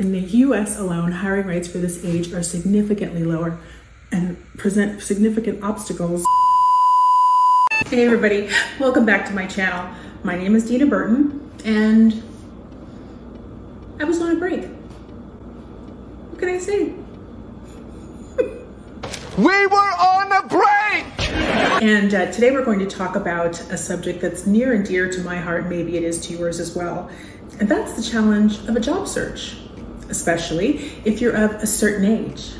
In the US alone, hiring rates for this age are significantly lower and present significant obstacles. Hey everybody, welcome back to my channel. My name is Dena Burton and I was on a break. What can I say? We were on a break! And today we're going to talk about a subject that's near and dear to my heart, maybe it is to yours as well. And that's the challenge of a job search, especially if you're of a certain age.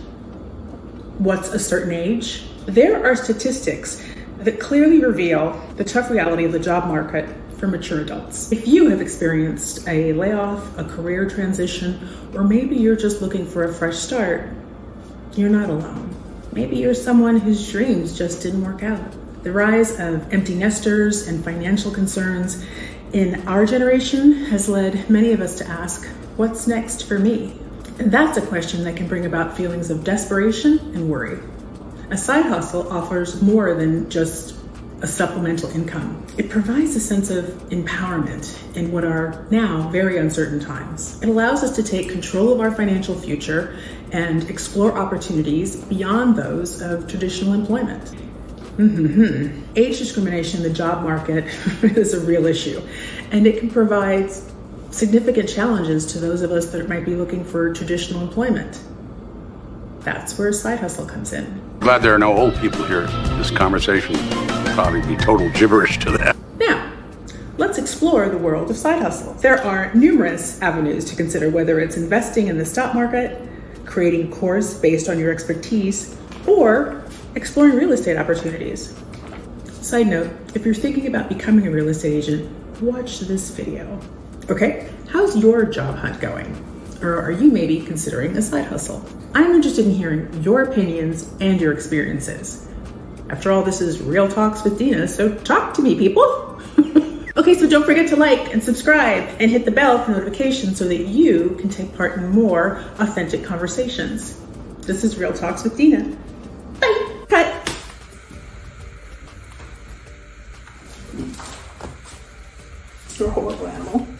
What's a certain age? There are statistics that clearly reveal the tough reality of the job market for mature adults. If you have experienced a layoff, a career transition, or maybe you're just looking for a fresh start, you're not alone. Maybe you're someone whose dreams just didn't work out. The rise of empty nesters and financial concerns in our generation has led many of us to ask, what's next for me? And that's a question that can bring about feelings of desperation and worry. A side hustle offers more than just a supplemental income. It provides a sense of empowerment in what are now very uncertain times. It allows us to take control of our financial future and explore opportunities beyond those of traditional employment. Age discrimination in the job market is a real issue, and it can provide significant challenges to those of us that might be looking for traditional employment. That's where side hustle comes in. Glad there are no old people here. This conversation will probably be total gibberish to them. Now, let's explore the world of side hustle. There are numerous avenues to consider, whether it's investing in the stock market, creating a course based on your expertise, or exploring real estate opportunities. Side note, if you're thinking about becoming a real estate agent, watch this video. Okay, how's your job hunt going? Or are you maybe considering a side hustle? I'm interested in hearing your opinions and your experiences. After all, this is Real Talks with Dena, so talk to me, people. Okay, so don't forget to like and subscribe and hit the bell for notifications so that you can take part in more authentic conversations. This is Real Talks with Dena. Bye. Cut. You're a horrible animal.